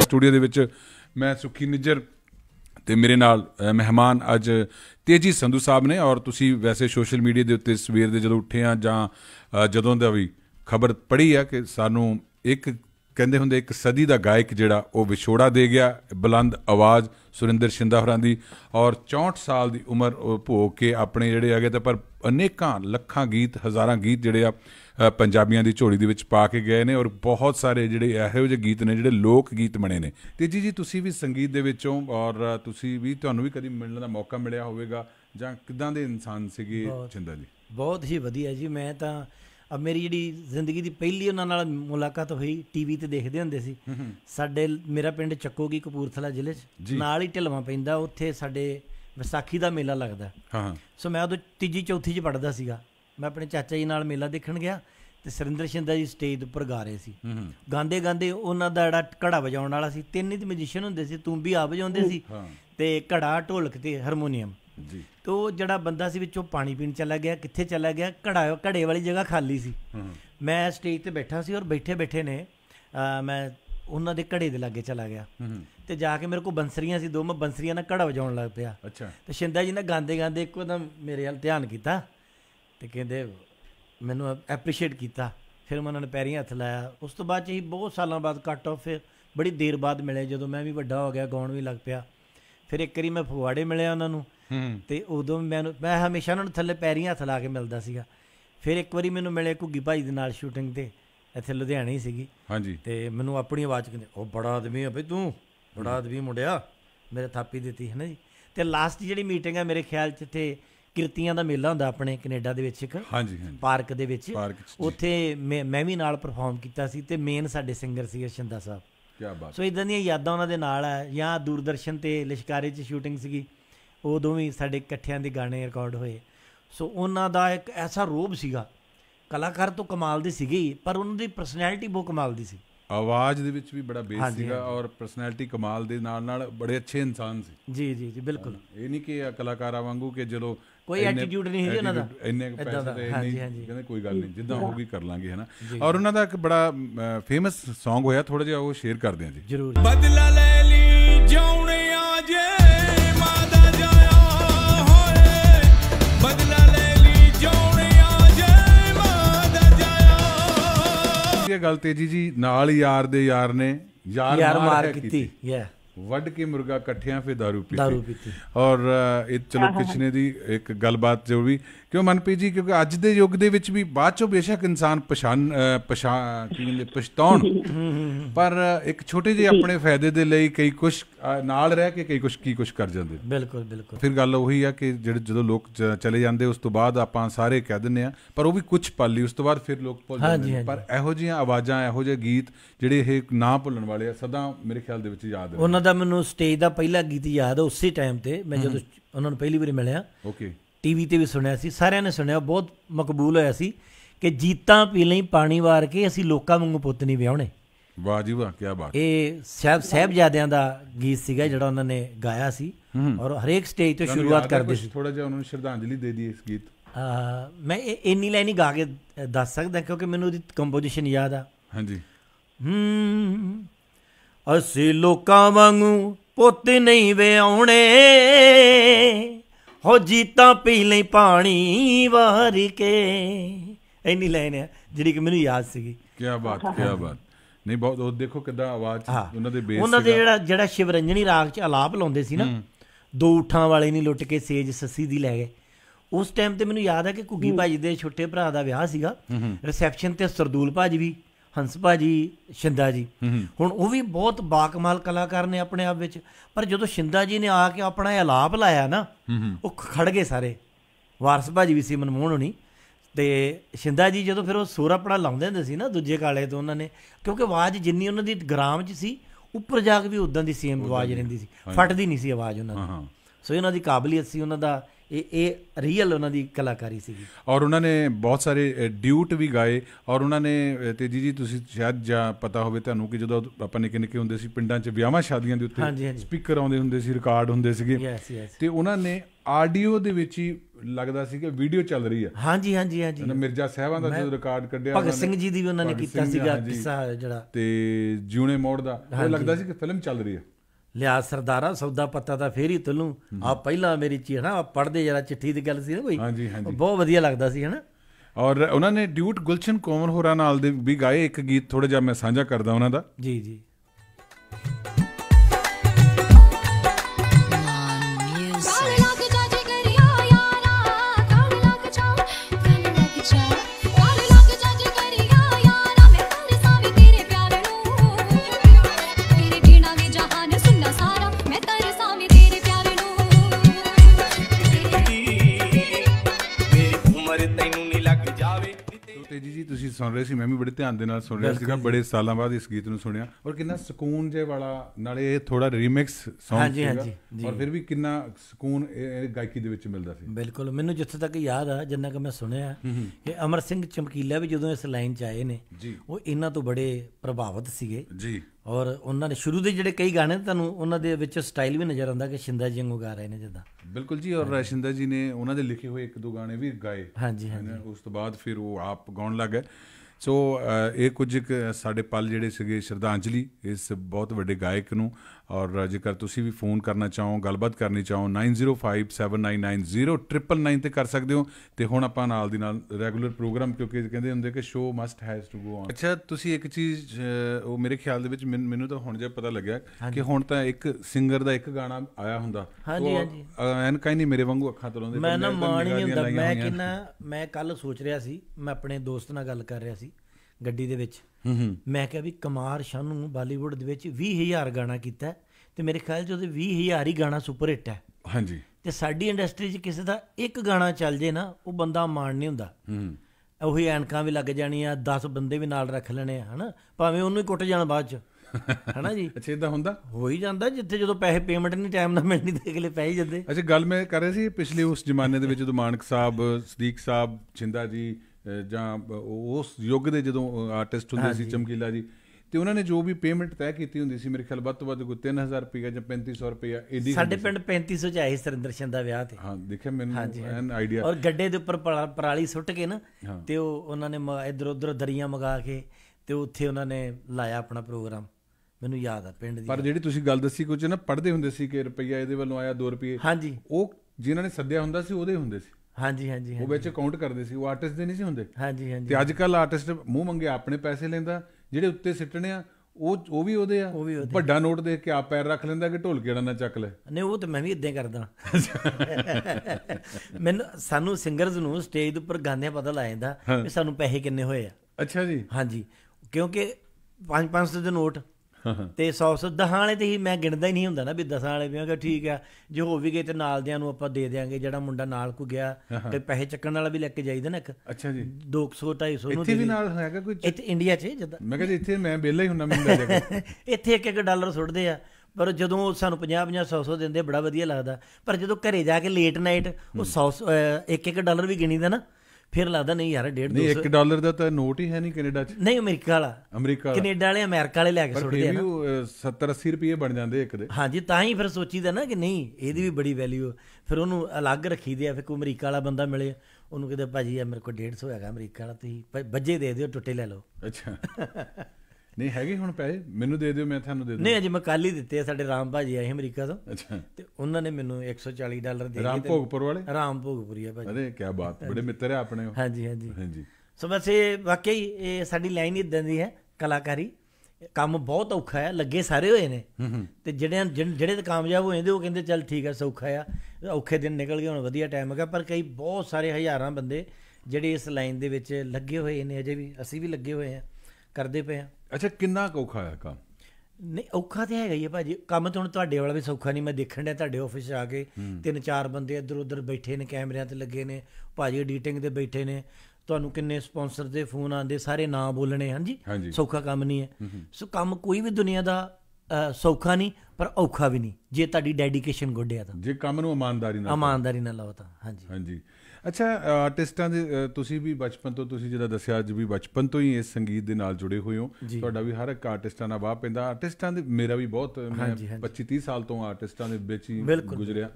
Studio दे विच मैं सुखी निज्जर ते मेरे नाल मेहमान अज तेजी संधू साहब ने और तुसी वैसे सोशल मीडिया के उत्ते सवेर के जदों उठे हैं जां जदों दा भी खबर पढ़ी है कि सानू एक कहते होंगे एक सदी का गायक जिहड़ा वो विछोड़ा दे गया बुलंद आवाज़ सुरिंदर शिंदा होरां दी और 64 साल की उम्र भोग के अपने जिहड़े आ गए तो पर अनेकां लखां गीत हज़ारां गीत जिहड़े आ पंजाबियां दी झोली दे विच पा के गए ने और बहुत सारे जिहड़े इहो जे गीत ने जिहड़े लोक गीत बने ने। तेजी जी तुसीं भी संगीत दे विचों और तुसीं भी तुहानूं भी कदी मिलण दा मौका मिलिया होवेगा जां किदां दे इंसान सीगे शिंदा जी? बहुत ही वधिया जी। मैं तां अब मेरी जी जिंदगी की पहली उन्होंने मुलाकात हुई टीवी ते देखते हुंदे सी। साडे मेरा पिंड चकोगी कपूरथला जिले नाल ही ढिलवां पैंदा उत्थे साडे विसाखी का मेला लगदा। सो मैं उदों तीजी चौथी च पढ़दा सीगा। मैं अपने चाचा जी नाल मेला देखण गया तो सुरिंदर शिंदा जी स्टेज उपर गा रहे सी। गांदे गांदे उन्हां दा जिहड़ा घड़ा वजाउण वाला सी, तीन ही म्यूजिशियन हुंदे सी, तूंबी आ वजाउंदे सी ते घड़ा ढोलक ते हारमोनीयम। तो जड़ा बंदा सी विचों पानी पीन चला गया, कित्थे चला गया, घड़ा घड़े वाली जगह खाली सी। मैं स्टेज ते बैठा सी और बैठे बैठे ने मैं उन्हां दे घड़े दे लागे चला गया तो जाके मेरे को बंसरियां सी दो, मैं बंसरियां नाल घड़ा वजाउण लग पिया। तो शिंदा जी ने गांदे गांदे इक्को दम मेरे वाल ध्यान कीता ते कहंदे मैनूं एप्रीशिएट कीता। फिर मैं उन्हां ने पैरीं हत्थ लाया। उस तो बाद ही बहुत सालों बाद कट ऑफ फिर बड़ी देर बाद मिले जदों मैं भी वड्डा हो गया, गाउण भी लग पिया। फिर एक बारी मैं फगवाड़े मिलिया उन्हां नूं तो उदों मैं हमेशा उन्होंने थले पैरी हत्थ ला के मिलता सीगा। फिर एक बारी मैनू मिले घुग्गी भाई दे नाल शूटिंग ते इत्थे लुधियाणे ही सीगी। तो मैनू अपनी आवाज़ कहंदे ओ बड़ा आदमी है भाई, तू बड़ा आदमी मुंडिया, मेरे थापी दी है ना जी। तो लास्ट जिहड़ी मीटिंग है मेरे ख्याल च इत्थे किरतियां दा मेला हुंदा अपने कनेडा दे विच इक पार्क दे विच, उत्थे मैं भी नाल परफॉर्म कीता सी ते मेन साडे सिंगर सीगे शिंदा साहब। क्या बात। सो इदां दियां यादां उन्हां दे नाल है। जां दूरदर्शन ते लिशकारे च शूटिंग सीगी, वो दोवें साडे इकट्ठियां दे गाने रिकॉर्ड होए। सो उन्हां दा एक ऐसा रोब सीगा, कलाकार तो कमाल दी सीगी पर उन्हां दी पर्सनैलिटी बहुत कमाल दी सी। आवाज़ दे विच भी बड़ा बेस सीगा और पर्सनैलिटी कमाल दे नाल नाल बड़े अच्छे इंसान सी। जी जी जी बिल्कुल। ये नहीं कि कलाकारां वांगू कि चलो कोई एटीट्यूड नहीं है उन्हां दा, इन्ने पैसे ते नहीं कहंदे कोई गल नहीं, जिद्दां होगी कर लांगे है ना। और उन्हां दा एक बड़ा फेमस सॉन्ग होया, थोड़ा जिहा वो शेयर करदे हां जी। जरूर। बदला ले ली जाउणे आ जे गल तेजी जी नाल यार दे यार ने यार मार कीती वड के मुर्गा कट्ठियां फिर दारू पीती। और चलो किसने दी एक गलबात जो भी क्यों मनप्रीत जी, क्योंकि अज दे युग दे विच भी बाद चो बेशक इंसान पछताउण पर एक छोटे जे अपने फायदे दे लई कई कुछ नाल रह के कई कुछ की कुछ कर जांदे। बिल्कुल बिल्कुल। फिर गल ओही है कि जिहड़े जदों लोग चले जांदे उस तो बाद आपां सारे कह दिंदे आ पर वो भी कुछ पल उस तो बाद फिर लोग भुल जांदे। पर इहो जिहियां आवाज़ां इहो जिहे गीत जिहड़े इह ना भुल्लण वाले आ सदा मेरे ख्याल दे विच याद उन्हां दा। मैनूं स्टेज दा पहला गीत याद है उसी टाइम ते मैं जदों उन्हां नूं पहली वारी मिलिया। ओके। टीवी ते भी सुनिया सी, सारियां ने सुनिया, बहुत मकबूल होया सी कि जीतां पीलें पानी वार के असीं लोकां वांगू पुत्त नहीं विआउणे। वाह जी वाह, क्या बात। ये साहबजादियां दा गीत सीगा जिहड़ा उन्हां ने गाया सी और हरेक स्टेज तो शुरुआत करदे सी। थोड़ा जिहा उन्हां नूं श्रद्धांजलि दे दी इस गीत। मैं इन्नी लाइन ही गा के दस सकदा क्योंकि मैनूं उहदी कंपोजिशन याद आ। हां जी। असीं लोकां वांगू पुत्त नहीं विआउणे हो जीता पीले पानी वार के। इन्नी लाइन है जिहड़ी कि मैनूं याद सीगी। क्या बात, क्या बात। नहीं बहुत वो देखो किदां आवाज़ उन्हां दे बेस उन्हां दे जिहड़ा शिवरंजनी राग च आलाप लाउंदे सी ना, दो ऊठां वाले नहीं लुट के सेज सस्सी दी लै गए। उस टाइम ते मैनूं याद है कि घुग्गी भाजी दे छोटे भरा दा विआह सीगा, रिसेप्शन ते सरदूल भाजी भी, हंस भाजी, शिंदा जी। हुण वो भी बहुत बाकमाल कलाकार ने अपने आप विच पर जदों शिंदा जी ने आ के अपना आलाप लाया ना वो खड़ गए सारे। वारस भाजी भी सी, मनमोहन होनी ते शिंदा जी जदों फिर वो सोरा अपना लाउंदे हुंदे सी ना दूजे काले तो उन्होंने क्योंकि आवाज़ जिन्नी उन्होंने ग्राम च सी उपर जाके भी उदां दी सेम आवाज़ रहिंदी सी, फटदी नहीं सी आवाज़ उन्होंने। सो इन्हों की काबलियत सी, उन्हों का रियल उन्होंने कलाकारी सी। और उन्होंने बहुत सारे ड्यूट भी गाए और उन्होंने तेजी जी तुसी शायद जा पता होवे तुहानू कि जदों आपां निक्के निक्के हुंदे सी पिंडां च विआहां शादियां दे उत्ते स्पीकर आउंदे हुंदे सी रिकार्ड हुंदे सीगे ते उन्होंने आडियो दे विच ही लगदा सी कि वीडियो चल रही है। हाँ जी हाँ जी हाँ जी मिर्जा साहिबां दा जो रिकार्ड कड्ढिया भगत सिंह जी दी भी उन्होंने कीता सीगा किस्सा जिहड़ा ते जूने मोड़ दा ओह लगदा सी कि फिल्म चल रही है। लिया सरदारा सौदा पत्ता था फिर ही तुलू आप पहला मेरी चीज है पढ़ते जरा चिट्ठी की गल सी ना कोई। हाँ जी हाँ जी बहुत वधिया लगता सी है ना। और उन्होंने ड्यूट गुलशन कौर होरां नाल दे भी गाए एक गीत थोड़ा जिहा मैं साझा करदा उन्हां दा। जी जी जी सुन रहे सी, मैं भी बड़े ध्यान दे नाल सुन रहा सीगा, बड़े सालों बाद इस गीत नूं सुनिया और कितना सुकून जे वाला नाले थोड़ा रिमिक्स सॉन्ग सीगा और फिर भी कितना सुकून गायकी दे विच मिलदा सी। बिल्कुल मैनूं जित्थे तक याद आ जिन्ना कि मैं सुनिया कि अमर सिंह चमकीला भी जदों इस लाइन च आए ने वो इन्हां तों बड़े प्रभावित सीगे जी। और उन्होंने शुरू के जोड़े कई गाने तुहानूं उन्हां दे विच स्टाइल भी नज़र आता कि शिंदा जी वांगू गा रहे हैं जिदा। बिल्कुल जी। और शिंदा जी ने उन्होंने लिखे हुए एक दो गाने भी गाए। हाँ जी हाँ जी। उस तो बाद फिर वो आप गाउण लग गए। सो ये कुछ साढ़े पल जोड़े सगे श्रद्धांजलि इस बहुत वड्डे गायक नूं। और जेकर तुसीं भी फोन करना चाहो गलबात करनी चाहो 9057990999 पर कर सकते हो। तो हुण आपां नाल दी नाल रैगूलर प्रोग्राम क्योंकि कहते होंगे कि show must has to go on. अच्छा तुसीं एक चीज़ वो मेरे ख्याल दे विच मैनूं तां हुण जे पता लग्या कि हुण तां एक सिंगर दा एक गाना आया हुंदा। हाँ जी हाँ जी। ऐनकां नहीं मेरे वांगू अखां तलाउंदे। मैं ना मान ही हुंदा। मैं किन्ना मैं कल सोच रहा सी, मैं अपने दोस्त नाल गल कर रहा सी ਗੱਡੀ ਦੇ ਵਿੱਚ। ਮੈਂ ਕਿਹਾ ਵੀ ਕੁਮਾਰ ਸ਼ਾਨੂ ਨੂੰ ਬਾਲੀਵੁੱਡ ਦੇ ਵਿੱਚ 20000 ਗਾਣਾ ਕੀਤਾ ਤੇ ਮੇਰੇ ਖਿਆਲ ਚ ਉਹਦੇ 20000 ਹੀ ਗਾਣਾ ਸੁਪਰ ਹਿੱਟ ਹੈ। ਹਾਂਜੀ। ਤੇ ਸਾਡੀ ਇੰਡਸਟਰੀ ਚ ਕਿਸੇ ਦਾ ਇੱਕ ਗਾਣਾ ਚੱਲ ਜੇ ਨਾ ਉਹ ਬੰਦਾ ਮਾਣ ਨਹੀਂ ਹੁੰਦਾ। ਉਹੀ ਐਨਕਾਂ ਵੀ ਲੱਗ ਜਾਣੀਆਂ 10 ਬੰਦੇ ਵੀ ਨਾਲ ਰੱਖ ਲੈਣੇ ਹਨਾ ਭਾਵੇਂ ਉਹਨੂੰ ਹੀ ਕੁੱਟ ਜਾਣ ਬਾਅਦ ਚ ਹਨਾ ਜੀ। ਅੱਛਾ ਇਦਾਂ ਹੁੰਦਾ ਹੋ ਹੀ ਜਾਂਦਾ ਜਿੱਥੇ ਜਦੋਂ ਪੈਸੇ ਪੇਮੈਂਟ ਨਹੀਂ ਟਾਈਮ ਨਾਲ ਮਿਲਣੀ ਤੇ ਅਗਲੇ ਪੈ ਹੀ ਜਾਂਦੇ। ਅੱਛਾ ਗੱਲ ਮੈਂ ਕਰ ਰਿਹਾ ਸੀ ਪਿਛਲੇ ਉਸ ਜ਼ਮਾਨੇ ਦੇ ਵਿੱਚ ਜਦੋਂ ਮਾਨਕ ਸਾਹਿਬ ਸਦੀਕ ਸਾਹਿਬ ਛਿੰਦਾ ਜੀ ਜਾਂ ਉਸ ਯੁੱਗ ਦੇ ਜਦੋਂ ਆਰਟਿਸਟ ਹੁੰਦੇ ਸੀ ਚਮਕੀਲਾ ਜੀ ਤੇ ਉਹਨਾਂ ਨੇ ਜੋ ਵੀ ਪੇਮੈਂਟ ਤੈਅ ਕੀਤੀ ਹੁੰਦੀ ਸੀ ਮੇਰੇ ਖਿਆਲ ਵੱਧ ਤੋਂ ਵੱਧ ਕੋਈ 3000 ਰੁਪਇਆ ਜਾਂ 3500 ਰੁਪਇਆ ਇਹਦੀ। ਸਾਡੇ ਪਿੰਡ 3500 ਚ ਆਏ ਸੁਰਿੰਦਰ ਸ਼ਿੰਦਾ ਵਿਆਹ ਤੇ। ਹਾਂ ਦੇਖਿਆ ਮੈਨੂੰ ਐਨ ਆਈਡੀਆ। ਔਰ ਗੱਡੇ ਦੇ ਉੱਪਰ ਪਰਾਲੀ ਸੁੱਟ ਕੇ ਨਾ ਤੇ ਉਹ ਉਹਨਾਂ ਨੇ ਇਧਰ ਉਧਰ ਦਰੀਆਂ ਮੰਗਾ ਕੇ ਤੇ ਉੱਥੇ ਉਹਨਾਂ ਨੇ ਲਾਇਆ ਆਪਣਾ ਪ੍ਰੋਗਰਾਮ। ਮੈਨੂੰ ਯਾਦ ਆ ਪਿੰਡ ਦੀ। ਪਰ ਜਿਹੜੀ ਤੁਸੀਂ ਗੱਲ ਦੱਸੀ ਕੁਝ ਨਾ ਪੜ੍ਹਦੇ ਹੁੰਦੇ ਸੀ ਕਿ ਰੁਪਈਆ ਇਹਦੇ ਵੱਲੋਂ ਆਇਆ 2 ਰੁਪਏ। ਹਾਂਜੀ। ਉਹ ਜਿਨ੍ਹਾਂ ਨੇ ਸੱਦਿਆ ਹੁੰਦਾ ਸੀ ਉਹਦੇ ਹੁੰਦੇ ਸੀ। हाँ जी हाँ जी। वो बच्चे काउंट करते सी वो आर्टिस्ट दे नहीं सी हुंदे। हाँ जी हाँ जी। अज कल आर्टिस्ट मूँह मंगे अपने पैसे लेंदा जिहड़े उत्ते सिट्टने आ वो भी उहदे आ वड्डा नोट देख के आप पैर रख लेंदा कि ढोल केड़ा ना चक ले। नहीं वो तो मैं भी इदां करदा। मैनूं सानूं सिंगरस नूं स्टेज दे उप्पर गांदे पता लग जांदा कि सानूं पैसे किन्ने होए आ। अच्छा जी। हाँ जी। क्योंकि 500 दे नोट ਤੇ 100 10 ਵਾਲੇ ਤੇ ਹੀ ਮੈਂ ਗਿਣਦਾ ਹੀ ਨਹੀਂ ਹੁੰਦਾ ਨਾ ਵੀ 10 ਵਾਲੇ ਵੀ ਠੀਕ ਆ ਜੇ ਹੋ ਵੀ ਗਏ ਤੇ ਨਾਲ ਦਿਆਂ ਨੂੰ ਆਪਾਂ ਦੇ ਦਿਆਂਗੇ ਜਿਹੜਾ ਮੁੰਡਾ ਨਾਲ ਕੋਈ ਗਿਆ ਤੇ ਪੈਸੇ ਚੱਕਣ ਵਾਲਾ ਵੀ ਲੈ ਕੇ ਜਾਈਦਾ ਨਾ ਇੱਕ। ਅੱਛਾ ਜੀ। 200 250 ਨੂੰ ਇੱਥੇ ਵੀ ਨਾਲ ਹੈਗਾ ਕੋਈ ਇੱਥੇ ਇੰਡੀਆ 'ਚ ਜਿੱਦਾਂ ਮੈਂ ਕਹਿੰਦਾ ਇੱਥੇ ਮੈਂ ਵਿਹਲਾ ਹੀ ਹੁੰਦਾ ਮੈਨੂੰ ਲੈ ਕੇ ਇੱਥੇ ਇੱਕ ਇੱਕ ਡਾਲਰ ਸੁੱਟਦੇ ਆ पर जो सानूं 50 50 100 100 देंदे बड़ा वधिया लगदा पर जो घरे जाके लेट नाइट वो 100 1 डॉलर भी गिणीदा ना फिर लगता नहीं यार 1.5 डॉलर का तो नोट ही है नहीं कनेडा च। नहीं अमेरिका वाला। अमरीका कनेडा वाले अमेरिका वाले लैके सुटदे आ ना 70 80 रुपये बन जाते एक दे। हाँ जी। तां ही फिर सोचीदा ना कि नहीं इहदी भी बड़ी वैल्यू फिर उन्होंने अलग रखी दे। फिर कोई अमरीका वाला बंदा मिले उन्होंने कहते भाजी यार मेरे को 150 है अमरीका वाला तुसीं बजे दे दिओ टुटे लै लो। अच्छा। नहीं है हुण पैसे मैनूं दे दिओ मैं तुहानूं दे दूं। नहीं अजे मैं कल ही दित्ते साडे राम भाजी आए अमरीका तों। अच्छा। ते उन्होंने मैनूं 140 डॉलर दे। राम भोगपुर वाले। राम भोगपुरी है भाजी। अरे क्या बात बड़े मित्र है अपने। हाँ जी हाँ जी हाँ जी। सो बस ये वाकई ये साडी लाइन इदां दी है कलाकारी काम बहुत औखा है लगे सारे होए ने ते जिहड़े ते कामयाब होए ने ओह कहंदे चल ठीक है सौखा आ औखे दिन निकल गए हुण वधिया टाइम है पर कई बहुत सारे हज़ारां बंदे जिहड़े इस लाइन दे विच लगे होए ने अजे भी असीं भी लगे होए हैं करदे पए आ। अच्छा किन्ना औखा है काम? नहीं औखा तो है ही है भाजी काम तो हुण तुहाडे वाला भी सौखा नहीं मैं देखण दिया तुहाडे ऑफिस आके 3-4 बंदे इधर उधर बैठे ने कैमरिया ते लगे ने भाजी एडिटिंग ते बैठे ने तुहानूं किन्ने स्पॉन्सर दे फोन आंदे सारे ना बोलने। हाँ जी। सौखा काम नहीं है। सो काम कोई भी दुनिया दा सौखा नहीं पर औखा भी नहीं जे तुहाडी डेडीकेशन गोढिया तां जे काम नूं ईमानदारी नाल लाओ तां। हाँ जी हाँ जी। अच्छा आर्टिस्टां दे तुसीं भी बचपन तो तुसीं जिहड़ा दस्सिआ अज भी बचपन तो ही इस संगीत दे नाल जुड़े होए हो, तुहाडा भी हर एक आर्टिस्टां नाल वाह पैंदा आर्टिस्टां दे, मेरा भी बहुत मैं 25-30 साल तो आर्टिस्टां दे विच ही गुजरिआ,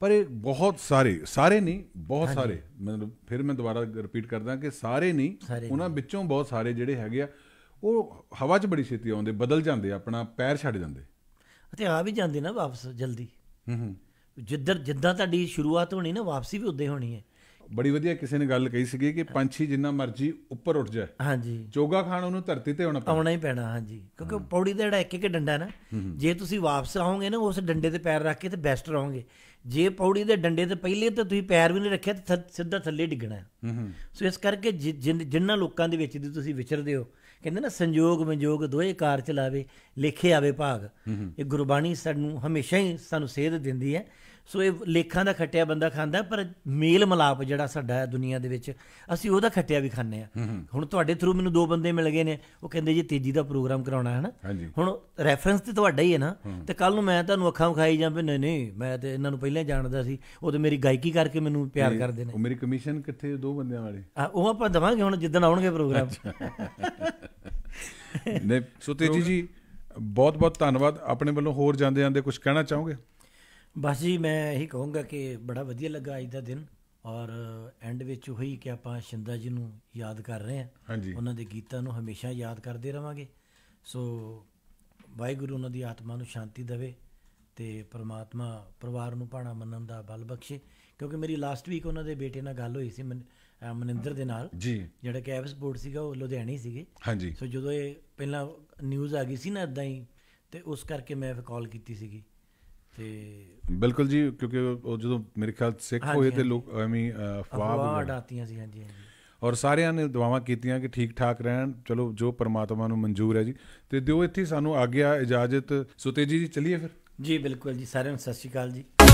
पर बहुत सारे नहीं बहुत सारे मतलब फिर मैं दोबारा रिपीट करदा कि सारे नहीं उन्हां विचों बहुत सारे जिहड़े हैगे आ ਉਹ ਹਵਾ 'ਚ ਬੜੀ ਛੇਤੀ ਆਉਂਦੇ ਬਦਲ ਜਾਂਦੇ ਆਪਣਾ ਪੈਰ ਛੱਡ ਜਾਂਦੇ ਅਤੇ ਆ ਵੀ ਜਾਂਦੇ ਨਾ ਵਾਪਸ ਜਲਦੀ ਜਿੱਧਰ ਜਿੱਦਾਂ ਤੁਹਾਡੀ ਸ਼ੁਰੂਆਤ ਹੋਣੀ ਨਾ ਵਾਪਸੀ ਵੀ ਉੱਦਾਂ ਹੀ ਹੋਣੀ ਹੈ। ਬੜੀ ਵਧੀਆ ਕਿਸੇ ਨੇ ਗੱਲ ਕਹੀ ਸੀਗੀ ਕਿ ਪੰਛੀ ਜਿੰਨਾ ਮਰਜ਼ੀ ਉੱਪਰ ਉੱਠ ਜਾਏ ਹਾਂਜੀ ਚੋਗਾ ਖਾਣ ਉਹਨੂੰ ਧਰਤੀ 'ਤੇ ਆਉਣਾ ਹੀ ਪੈਣਾ ਹਾਂਜੀ ਕਿਉਂਕਿ ਪੌੜੀ ਦਾ ਜਿਹੜਾ ਇੱਕ ਡੰਡਾ ਨਾ ਜੇ ਤੁਸੀਂ ਵਾਪਸ ਆਓਗੇ ਨਾ ਉਸ ਡੰਡੇ 'ਤੇ ਪੈਰ ਰੱਖ ਕੇ ਤਾਂ ਬੈਸਟ ਰਹੋਗੇ, ਜੇ ਪੌੜੀ ਦੇ ਡੰਡੇ 'ਤੇ ਪਹਿਲੇ ਤਾਂ ਤੁਸੀਂ ਪੈਰ ਵੀ ਨਹੀਂ ਰੱਖਿਆ ਤਾਂ ਸਿੱਧਾ ਥੱਲੇ ਡਿੱਗਣਾ। ਸੋ ਇਸ ਕਰਕੇ ਜਿਨ੍ਹਾਂ ਲੋਕਾਂ ਦੇ ਵਿੱਚ ਦੀ ਤੁਸੀਂ ਵਿਚਰਦੇ ਹੋ ਕਹਿੰਦੇ ਨਾ ਸੰਯੋਗ ਵਿਯੋਗ ਦੋਏ ਕਾਰ ਚਲਾਵੇ ਲੇਖੇ ਆਵੇ ਭਾਗ, ਇਹ ਗੁਰਬਾਣੀ ਸਾਨੂੰ ਹਮੇਸ਼ਾ ਹੀ ਸਾਨੂੰ ਸੇਧ ਦਿੰਦੀ ਹੈ। ਸੋ ਇਹ ਲੇਖਾਂ ਦਾ ਖੱਟਿਆ ਬੰਦਾ ਖਾਂਦਾ ਪਰ ਮੇਲ ਮਿਲਾਪ ਜਿਹੜਾ ਸਾਡਾ ਦੁਨੀਆ ਦੇ ਵਿੱਚ ਅਸੀਂ ਉਹਦਾ ਖੱਟਿਆ ਵੀ ਖਾਂਦੇ ਹਾਂ। ਹੁਣ ਤੁਹਾਡੇ ਥਰੂ ਮੈਨੂੰ ਦੋ ਬੰਦੇ ਮਿਲ ਗਏ ਨੇ ਉਹ ਕਹਿੰਦੇ ਜੀ ਤੇਜ਼ੀ ਦਾ ਪ੍ਰੋਗਰਾਮ ਕਰਾਉਣਾ ਹੈ ਨਾ, ਹੁਣ ਰੈਫਰੈਂਸ ਤਾਂ ਤੁਹਾਡਾ ਹੀ ਹੈ ਨਾ, ਅਤੇ ਕੱਲ੍ਹ ਨੂੰ ਮੈਂ ਤੁਹਾਨੂੰ ਅੱਖਾਂ ਵਿਖਾਈ ਜਾਂ ਵੀ ਨਹੀਂ ਨਹੀਂ ਮੈਂ ਤਾਂ ਇਹਨਾਂ ਨੂੰ ਪਹਿਲਾਂ ਜਾਣਦਾ ਸੀ ਉਹ ਤਾਂ ਮੇਰੀ ਗਾਇਕੀ ਕਰਕੇ ਮੈਨੂੰ ਪਿਆਰ ਕਰਦੇ ਨੇ। ਮੇਰੀ ਕਮਿਸ਼ਨ ਕਿੱਥੇ ਦੋ ਬੰਦਿਆਂ ਵਾਲੇ ਉਹ ਆਪਾਂ ਦੇਵਾਂਗੇ ਹੁਣ ਜਿੱਦਣ ਆਉਣਗੇ ਪ੍ਰੋਗਰਾਮ। ਨਹੀਂ ਸੋ ਤੇਜੀ ਜੀ ਬਹੁਤ ਬਹੁਤ ਧੰਨਵਾਦ ਆਪਣੇ ਵੱਲੋਂ, ਹੋਰ ਜਾਂਦੇ ਜਾਂਦੇ ਕੁਛ ਕਹਿਣਾ ਚਾਹੋਗੇ? बस जी मैं यही कहूँगा कि बड़ा वधिया लगा अज का दिन और एंड विच उही कि आप शिंदा जी नूं याद कर रहे हैं, उन्होंने गीतां नूं हमेशा याद करते रहेंगे। सो वाहिगुरू उन्होंने आत्मा नूं शांति देवे तो परमात्मा परिवार नूं भाणा मन्नण दा बल बख्शे, क्योंकि मेरी लास्ट वीक उन्होंने बेटे नाल गल होई सी ਮਨਿੰਦਰ ਦੇ ਨਾਲ ਜਿਹੜਾ ਕਿ ਐਵ ਸਪੋਰਟ ਸੀਗਾ ਉਹ ਲੁਧਿਆਣੇ ਸੀਗੇ। ਸੋ ਜਦੋਂ ਇਹ ਪਹਿਲਾਂ ਨਿਊਜ਼ ਆ ਗਈ ਸੀ ਨਾ ਇੱਦਾਂ ਹੀ ਅਤੇ ਉਸ ਕਰਕੇ ਮੈਂ ਫਿਰ ਕਾਲ ਕੀਤੀ ਸੀਗੀ। बिल्कुल जी क्योंकि जो मेरे ख्याल सिख होए थे लोग ਐਵੇਂ ਅਫਵਾਹ ਉਡਾਤੀਆਂ ਸੀ। हाँ जी हाँ जी और सारिया ने दुआवां कीतियां कि ठीक ठाक रहन, चलो जो परमात्मा नूं मंजूर है जी। तो दिओ इत्थे सानूं आ गया इजाजत, सो तेजी जी चलिए फिर जी। बिल्कुल जी सारे सत श्री अकाल जी।